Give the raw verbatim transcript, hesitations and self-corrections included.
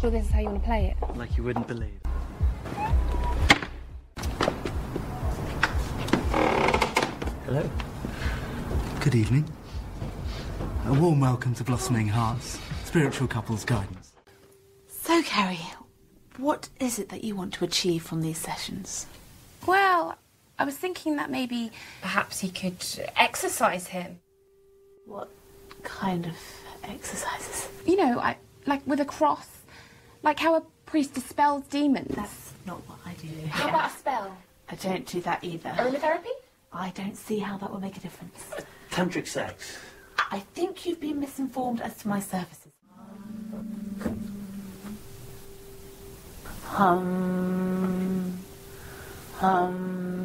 sure this is how you want to play it? Like you wouldn't believe. Hello. Good evening. A warm welcome to Blossoming Hearts, Spiritual Couples Guidance. So, Kerry, what is it that you want to achieve from these sessions? Well, I was thinking that maybe perhaps he could exercise him. What kind of exercises? You know, I, like with a cross, like how a priest dispels demons. That's not what I do. How yeah. about a spell? I don't do that either. Aromatherapy? I don't see how that will make a difference. Tantric sex? I think you've been misinformed as to my services. Um... Um...